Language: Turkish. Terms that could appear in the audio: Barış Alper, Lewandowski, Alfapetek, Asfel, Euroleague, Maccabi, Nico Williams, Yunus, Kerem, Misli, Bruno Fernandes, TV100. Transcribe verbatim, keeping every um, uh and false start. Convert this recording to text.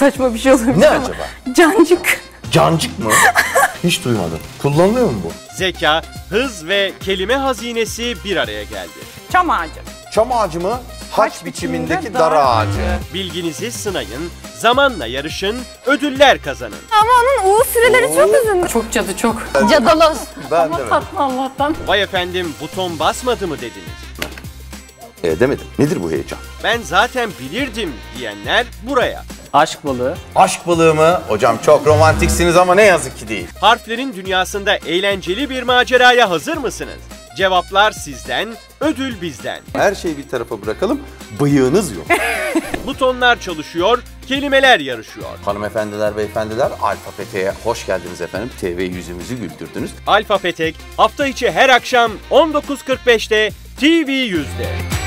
saçma bir şey olabilir ne ama. Acaba? Cancık. Cancık mı? Hiç duymadım. Kullanılıyor mu bu? Zeka, hız ve kelime hazinesi bir araya geldi. Çam ağacı. Çam ağacı mı? Haç, Haç biçimindeki dar ağacı. Bilginizi sınayın, zamanla yarışın, ödüller kazanın. Ama onun uğuz süreleri Oo. çok uzun. Çok cadı çok. Cadaloz. Ama demedim. Tatlı Allah'tan. Vay efendim, buton basmadı mı dediniz? E demedim. Nedir bu heyecan? Ben zaten bilirdim diyenler buraya. Aşk balığı. Aşk balığı mı? Hocam çok romantiksiniz ama ne yazık ki değil. Harflerin dünyasında eğlenceli bir maceraya hazır mısınız? Cevaplar sizden, ödül bizden. Her şeyi bir tarafa bırakalım, bıyığınız yok. Butonlar çalışıyor, kelimeler yarışıyor. Hanımefendiler, beyefendiler, Alfapetek'e hoş geldiniz efendim. T V yüzümüzü güldürdünüz. Alfapetek hafta içi her akşam on dokuz kırk beşte T V yüzde.